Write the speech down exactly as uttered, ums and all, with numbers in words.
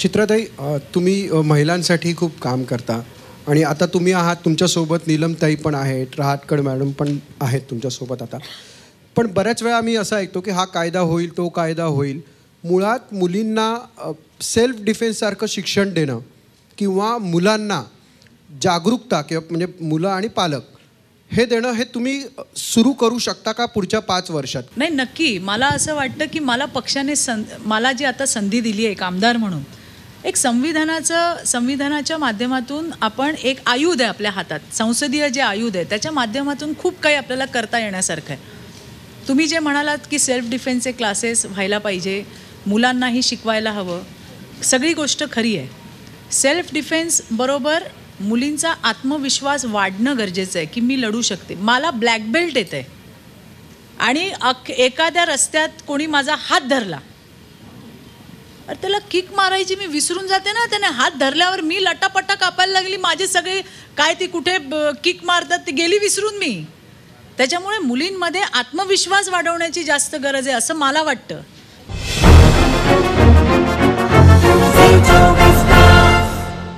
चित्राताई, तुम्ही महिलांसाठी खूप काम करता आणि आता तुम्ही आहात, तुमच्यासोबत नीलमताई पण आहेत, रहाटकर मॅडम पण आहेत तुमच्यासोबत आता. पण बऱ्याच वेळा आम्ही असं ऐकतो की हा कायदा होईल, तो कायदा होईल. मुळात मुलींना सेल्फ डिफेन्ससारखं शिक्षण देणं किंवा मुलांना जागरूकता किंवा म्हणजे मुलं आणि पालक हे देणं हे तुम्ही सुरू करू शकता का पुढच्या पाच वर्षात? नाही, नक्की. मला असं वाटतं की मला पक्षाने सं मला जी आता संधी दिली आहे एक आमदार म्हणून, एक संविधानाचं संविधानाच्या माध्यमातून आपण एक आयुध आहे आपल्या हातात, संसदीय जे आयुध आहे त्याच्या माध्यमातून खूप काही आपल्याला करता येण्यासारखं आहे. तुम्ही जे म्हणालात की सेल्फ डिफेन्सचे क्लासेस व्हायला पाहिजे, मुलांनाही शिकवायला हवं, सगळी गोष्ट खरी आहे. सेल्फ डिफेन्स बरोबर मुलींचा आत्मविश्वास वाढणं गरजेचं आहे की मी लढू शकते. मला ब्लॅक बेल्ट येतं आहे आणि अक एखाद्या रस्त्यात कोणी माझा हात धरला, अरे त्याला किक मारायची मी विसरून जाते ना, त्याने हात धरल्यावर मी लटापटा कापायला लागली, माझे सगळे काय ते कुठे किक मारतात ते गेली विसरून मी. त्याच्यामुळे मुलींमध्ये आत्मविश्वास वाढवण्याची जास्त गरज आहे असं मला वाटतं.